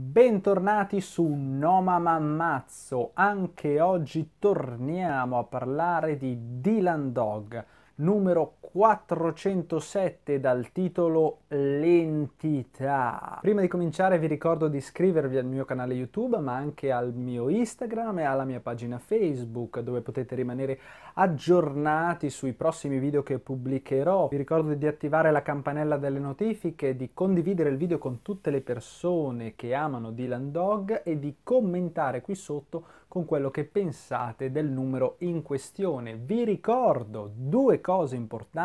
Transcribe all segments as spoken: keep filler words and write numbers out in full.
Bentornati su Nomamammazzo, anche oggi torniamo a parlare di Dylan Dog, numero quattrocentosette dal titolo L'entità. Prima di cominciare vi ricordo di iscrivervi al mio canale YouTube, ma anche al mio Instagram e alla mia pagina Facebook, dove potete rimanere aggiornati sui prossimi video che pubblicherò. Vi ricordo di attivare la campanella delle notifiche, di condividere il video con tutte le persone che amano Dylan Dog e di commentare qui sotto con quello che pensate del numero in questione. Vi ricordo due cose importanti.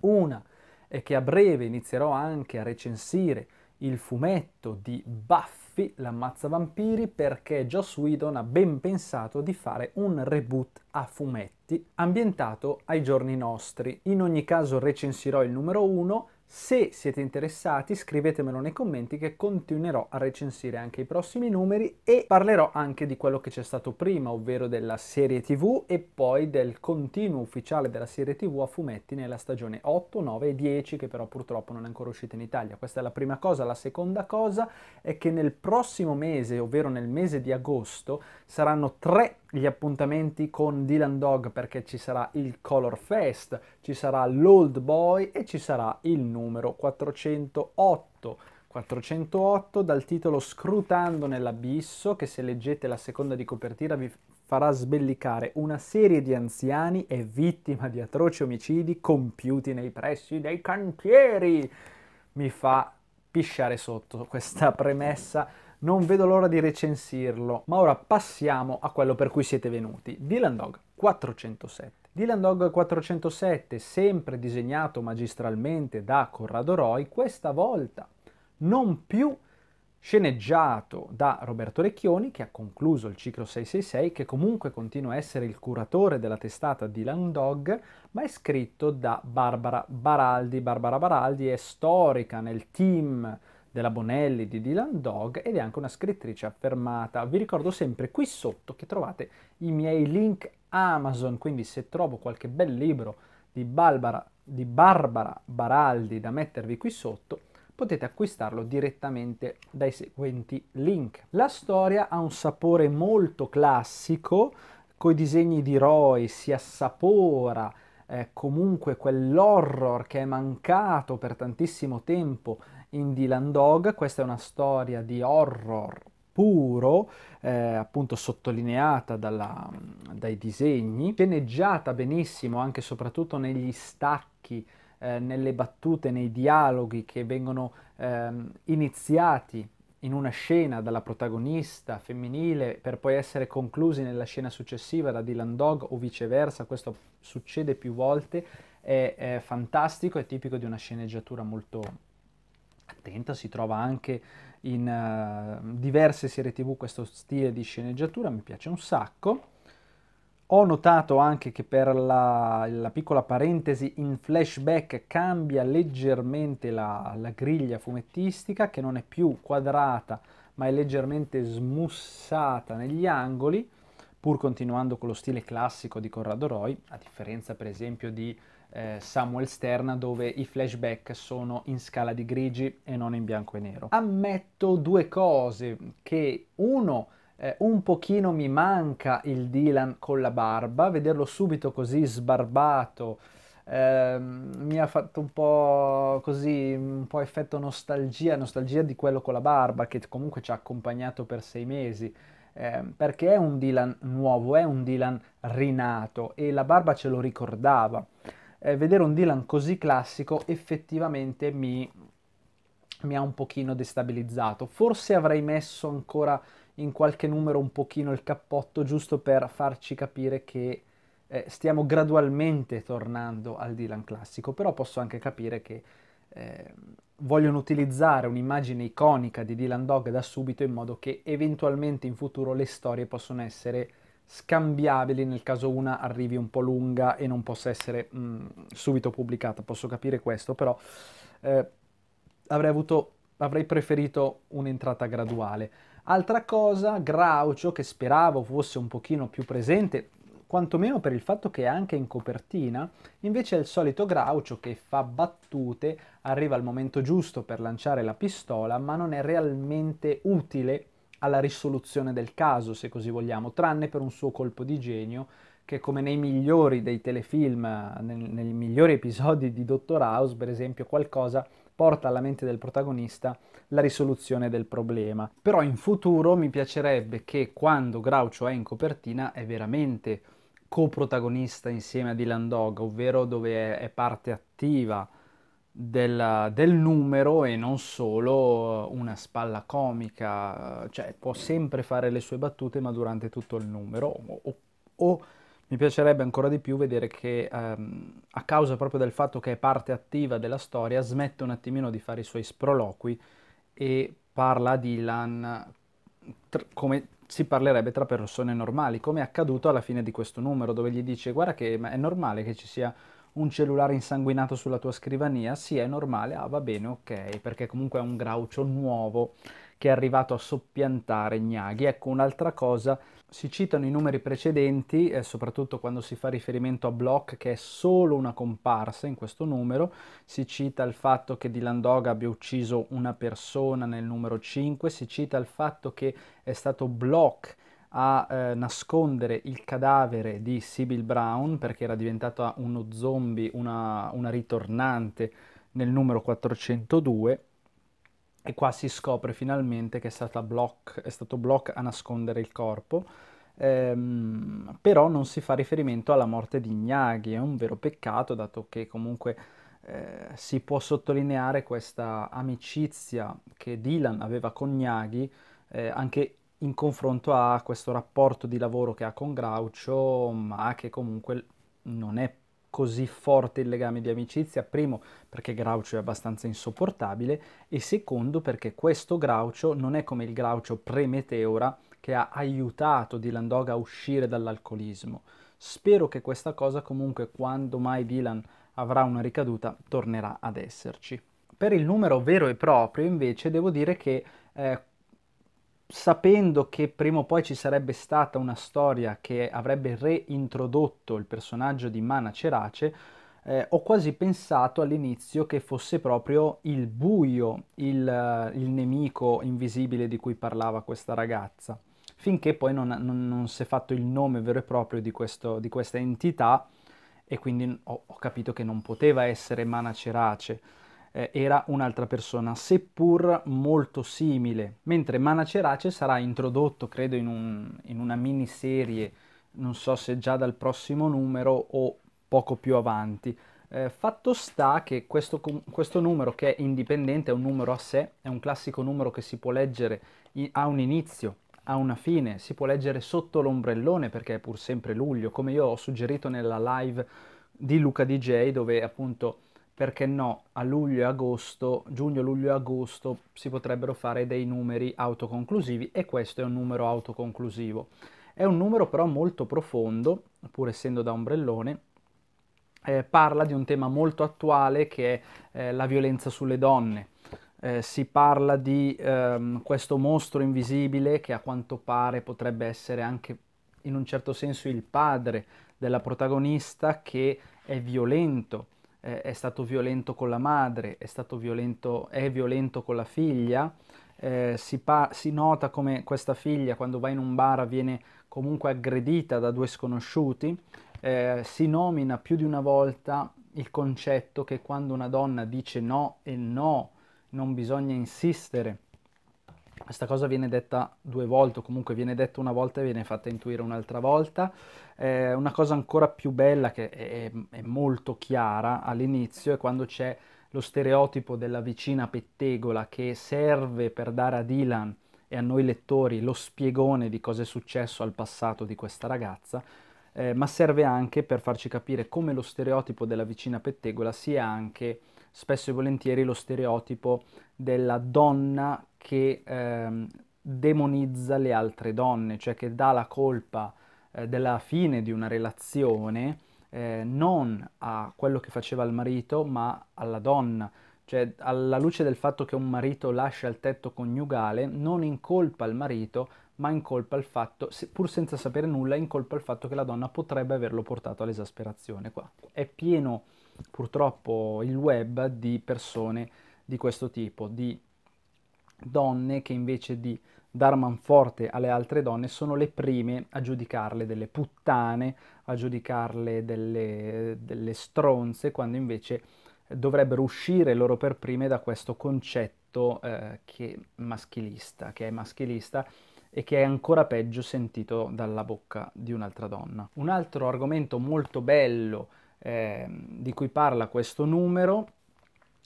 Una è che a breve inizierò anche a recensire il fumetto di Buffy, l'ammazzavampiri, perché Joss Whedon ha ben pensato di fare un reboot a fumetti ambientato ai giorni nostri. In ogni caso recensirò il numero uno. Se siete interessati scrivetemelo nei commenti, che continuerò a recensire anche i prossimi numeri e parlerò anche di quello che c'è stato prima, ovvero della serie tv e poi del continuo ufficiale della serie tv a fumetti nella stagione otto, nove e dieci, che però purtroppo non è ancora uscita in Italia. Questa è la prima cosa. La seconda cosa è che nel prossimo mese, ovvero nel mese di agosto, saranno tre gli appuntamenti con Dylan Dog, perché ci sarà il Color Fest, ci sarà l'Old Boy e ci sarà il numero quattrocentotto, quattrocentotto dal titolo Scrutando nell'abisso, che se leggete la seconda di copertina vi farà sbellicare. Una serie di anziani è vittima di atroci omicidi compiuti nei pressi dei cantieri. Mi fa pisciare sotto questa premessa. Non vedo l'ora di recensirlo, ma ora passiamo a quello per cui siete venuti. Dylan Dog quattrocentosette. Dylan Dog quattrocentosette, sempre disegnato magistralmente da Corrado Roi, questa volta non più sceneggiato da Roberto Recchioni, che ha concluso il ciclo seicentosessantasei, che comunque continua a essere il curatore della testata Dylan Dog, ma è scritto da Barbara Baraldi. Barbara Baraldi è storica nel team della Bonelli di Dylan Dog ed è anche una scrittrice affermata. Vi ricordo sempre qui sotto che trovate i miei link Amazon, quindi se trovo qualche bel libro di Barbara, di Barbara Baraldi da mettervi qui sotto, potete acquistarlo direttamente dai seguenti link. La storia ha un sapore molto classico, coi disegni di Roy si assapora eh, comunque quell'horror che è mancato per tantissimo tempo in Dylan Dog. Questa è una storia di horror puro, eh, appunto sottolineata dalla, dai disegni, sceneggiata benissimo anche e soprattutto negli stacchi, eh, nelle battute, nei dialoghi che vengono eh, iniziati in una scena dalla protagonista femminile per poi essere conclusi nella scena successiva da Dylan Dog o viceversa. Questo succede più volte, è, è fantastico, è tipico di una sceneggiatura molto attenta. Si trova anche in uh, diverse serie tv questo stile di sceneggiatura, mi piace un sacco. Ho notato anche che per la, la piccola parentesi in flashback cambia leggermente la, la griglia fumettistica, che non è più quadrata ma è leggermente smussata negli angoli, pur continuando con lo stile classico di Corrado Roi, a differenza per esempio di Samuel Sterna, dove i flashback sono in scala di grigi e non in bianco e nero. Ammetto due cose: che uno, eh, un pochino mi manca il Dylan con la barba, vederlo subito così sbarbato eh, mi ha fatto un po' così, un po' effetto nostalgia, nostalgia di quello con la barba che comunque ci ha accompagnato per sei mesi. Eh, perché è un Dylan nuovo, è un Dylan rinato e la barba ce lo ricordava. Eh, vedere un Dylan così classico effettivamente mi, mi ha un pochino destabilizzato. Forse avrei messo ancora in qualche numero un pochino il cappotto, giusto per farci capire che eh, stiamo gradualmente tornando al Dylan classico, però posso anche capire che eh, vogliono utilizzare un'immagine iconica di Dylan Dog da subito, in modo che eventualmente in futuro le storie possono essere scambiabili nel caso una arrivi un po' lunga e non possa essere mh, subito pubblicata. Posso capire questo, però eh, avrei, avuto, avrei preferito un'entrata graduale. Altra cosa, Groucho, che speravo fosse un pochino più presente, quantomeno per il fatto che è anche in copertina. Invece è il solito Groucho che fa battute, arriva al momento giusto per lanciare la pistola, ma non è realmente utile alla risoluzione del caso, se così vogliamo, tranne per un suo colpo di genio che, come nei migliori dei telefilm, nel, nei migliori episodi di Dottor House, per esempio, qualcosa porta alla mente del protagonista la risoluzione del problema. Però in futuro mi piacerebbe che, quando Groucho è in copertina, è veramente coprotagonista insieme a Dylan Dog, ovvero dove è parte attiva del, del numero e non solo una spalla comica, cioè può sempre fare le sue battute ma durante tutto il numero. O, o mi piacerebbe ancora di più vedere che ehm, a causa proprio del fatto che è parte attiva della storia smette un attimino di fare i suoi sproloqui e parla a Dylan come si parlerebbe tra persone normali, come è accaduto alla fine di questo numero, dove gli dice: guarda che ma è normale che ci sia un cellulare insanguinato sulla tua scrivania? Sì, è normale. Ah, va bene, ok, perché comunque è un Groucho nuovo che è arrivato a soppiantare Gnaghi. Ecco, un'altra cosa, si citano i numeri precedenti, eh, soprattutto quando si fa riferimento a Bloch, che è solo una comparsa in questo numero. Si cita il fatto che Dylan Dog abbia ucciso una persona nel numero cinque, si cita il fatto che è stato Bloch a eh, nascondere il cadavere di Sybil Brown perché era diventata uno zombie, una, una ritornante nel numero quattrocentodue. E qua si scopre finalmente che è, stata Bloch, è stato Bloch a nascondere il corpo, ehm, però non si fa riferimento alla morte di Gnaghi. È un vero peccato, dato che comunque eh, si può sottolineare questa amicizia che Dylan aveva con Gnaghi, eh, anche in confronto a questo rapporto di lavoro che ha con Groucho, ma che comunque non è così forte il legame di amicizia, primo perché Groucho è abbastanza insopportabile e secondo perché questo Groucho non è come il Groucho pre-Meteora che ha aiutato Dylan Dog a uscire dall'alcolismo. Spero che questa cosa comunque, quando mai Dylan avrà una ricaduta, tornerà ad esserci. Per il numero vero e proprio invece devo dire che eh, sapendo che prima o poi ci sarebbe stata una storia che avrebbe reintrodotto il personaggio di Mana Cerace, eh, ho quasi pensato all'inizio che fosse proprio il buio, il, il nemico invisibile di cui parlava questa ragazza, finché poi non, non, non si è fatto il nome vero e proprio di, questo, di questa entità, e quindi ho, ho capito che non poteva essere Mana Cerace. Era un'altra persona, seppur molto simile, mentre Mana Cerace sarà introdotto, credo, in, un, in una miniserie, non so se già dal prossimo numero o poco più avanti. Eh, fatto sta che questo, questo numero, che è indipendente, è un numero a sé, è un classico numero che si può leggere a un inizio, a una fine, si può leggere sotto l'ombrellone perché è pur sempre luglio, come io ho suggerito nella live di Luca D J, dove appunto, perché no, a luglio e agosto, giugno, luglio e agosto si potrebbero fare dei numeri autoconclusivi, e questo è un numero autoconclusivo. È un numero però molto profondo, pur essendo da ombrellone, eh, parla di un tema molto attuale che è eh, la violenza sulle donne. Eh, si parla di ehm, questo mostro invisibile che a quanto pare potrebbe essere anche in un certo senso il padre della protagonista, che è violento. È stato violento con la madre, è stato violento, è violento con la figlia, eh, si, si nota come questa figlia, quando va in un bar, viene comunque aggredita da due sconosciuti, eh, si nomina più di una volta il concetto che quando una donna dice no e no, non bisogna insistere. Questa cosa viene detta due volte, o comunque viene detta una volta e viene fatta intuire un'altra volta. Eh, una cosa ancora più bella, che è, è molto chiara all'inizio, è quando c'è lo stereotipo della vicina pettegola che serve per dare a Dylan e a noi lettori lo spiegone di cosa è successo al passato di questa ragazza, eh, ma serve anche per farci capire come lo stereotipo della vicina pettegola sia anche spesso e volentieri lo stereotipo della donna che ehm, demonizza le altre donne, cioè che dà la colpa eh, della fine di una relazione eh, non a quello che faceva il marito ma alla donna. Cioè, alla luce del fatto che un marito lascia il tetto coniugale, non incolpa il marito, ma incolpa il fatto, pur senza sapere nulla, incolpa il fatto che la donna potrebbe averlo portato all'esasperazione. Qua è pieno, purtroppo, il web di persone di questo tipo, di donne che invece di dar manforte alle altre donne sono le prime a giudicarle delle puttane, a giudicarle delle, delle stronze, quando invece dovrebbero uscire loro per prime da questo concetto eh, che, maschilista, che è maschilista e che è ancora peggio sentito dalla bocca di un'altra donna. Un altro argomento molto bello eh, di cui parla questo numero,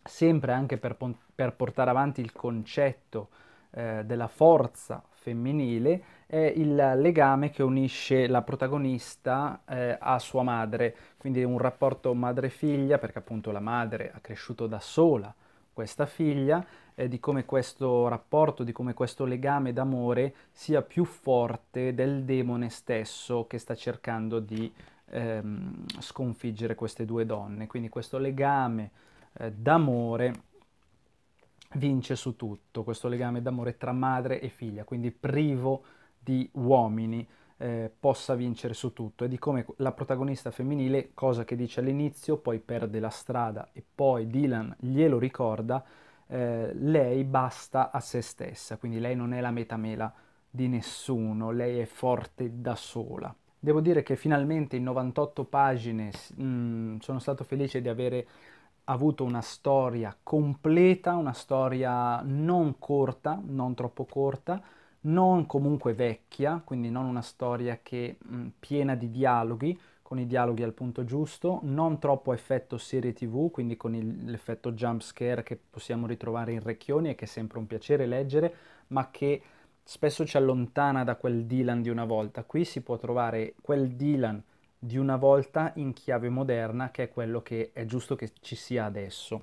sempre anche per, per portare avanti il concetto eh, della forza femminile, è il legame che unisce la protagonista eh, a sua madre, quindi un rapporto madre-figlia, perché appunto la madre ha cresciuto da sola questa figlia, eh, di come questo rapporto, di come questo legame d'amore sia più forte del demone stesso che sta cercando di ehm, sconfiggere queste due donne. Quindi questo legame eh, d'amore vince su tutto, questo legame d'amore tra madre e figlia, quindi privo di uomini, eh, possa vincere su tutto, e di come la protagonista femminile, cosa che dice all'inizio, poi perde la strada e poi Dylan glielo ricorda, eh, lei basta a se stessa, quindi lei non è la metamela di nessuno, lei è forte da sola. Devo dire che finalmente in novantotto pagine mh, sono stato felice di avere avuto una storia completa, una storia non corta, non troppo corta, non comunque vecchia, quindi non una storia che mh, piena di dialoghi, con i dialoghi al punto giusto, non troppo effetto serie tv, quindi con l'effetto jump scare che possiamo ritrovare in Recchioni e che è sempre un piacere leggere, ma che spesso ci allontana da quel Dylan di una volta. Qui si può trovare quel Dylan di una volta in chiave moderna, che è quello che è giusto che ci sia adesso.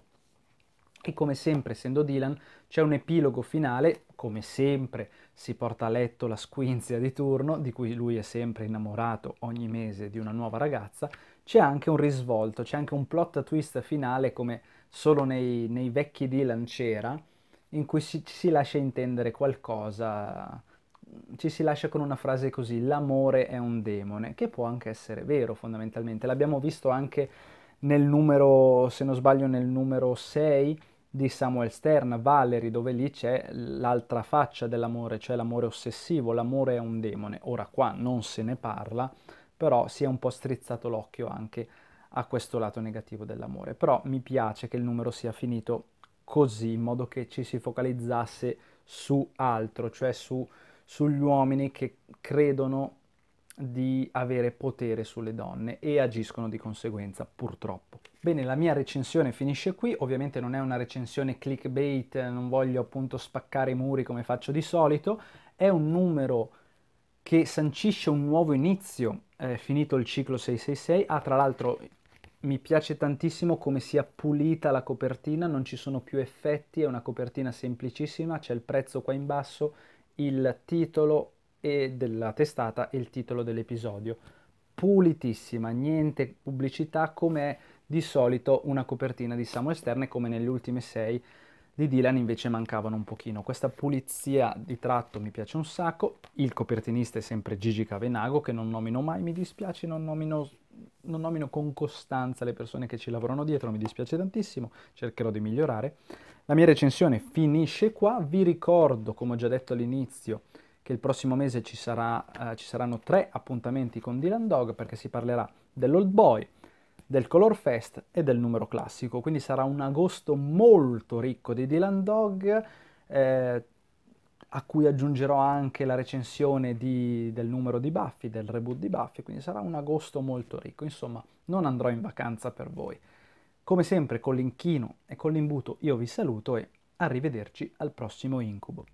E come sempre, essendo Dylan, c'è un epilogo finale, come sempre si porta a letto la squinzia di turno, di cui lui è sempre innamorato ogni mese di una nuova ragazza. C'è anche un risvolto, c'è anche un plot twist finale, come solo nei, nei vecchi Dylan c'era, in cui si, si lascia intendere qualcosa, ci si lascia con una frase così: l'amore è un demone, che può anche essere vero fondamentalmente. L'abbiamo visto anche nel numero, se non sbaglio, nel numero sei di Samuel Sterna, Valerie, dove lì c'è l'altra faccia dell'amore, cioè l'amore ossessivo, l'amore è un demone. Ora qua non se ne parla, però si è un po' strizzato l'occhio anche a questo lato negativo dell'amore. Però mi piace che il numero sia finito così, in modo che ci si focalizzasse su altro, cioè su sugli uomini che credono di avere potere sulle donne e agiscono di conseguenza, purtroppo. Bene, la mia recensione finisce qui. Ovviamente non è una recensione clickbait, non voglio appunto spaccare i muri come faccio di solito. È un numero che sancisce un nuovo inizio, eh, finito il ciclo seicentosessantasei. Ah, tra l'altro mi piace tantissimo come sia pulita la copertina, non ci sono più effetti, è una copertina semplicissima, c'è il prezzo qua in basso, il titolo e della testata e il titolo dell'episodio, pulitissima, niente pubblicità, come è di solito una copertina di Samuel Sterna, e come nelle ultime sei di Dylan invece mancavano un pochino. Questa pulizia di tratto mi piace un sacco. Il copertinista è sempre Gigi Cavenago, che non nomino mai, mi dispiace, non nomino, non nomino con costanza le persone che ci lavorano dietro, mi dispiace tantissimo, cercherò di migliorare. La mia recensione finisce qua. Vi ricordo, come ho già detto all'inizio, che il prossimo mese ci, sarà, eh, ci saranno tre appuntamenti con Dylan Dog, perché si parlerà dell'Old Boy, del Color Fest e del numero classico, quindi sarà un agosto molto ricco di Dylan Dog, eh, a cui aggiungerò anche la recensione di, del numero di Buffy, del reboot di Buffy, quindi sarà un agosto molto ricco. Insomma, non andrò in vacanza per voi. Come sempre, con l'inchino e con l'imbuto io vi saluto e arrivederci al prossimo incubo.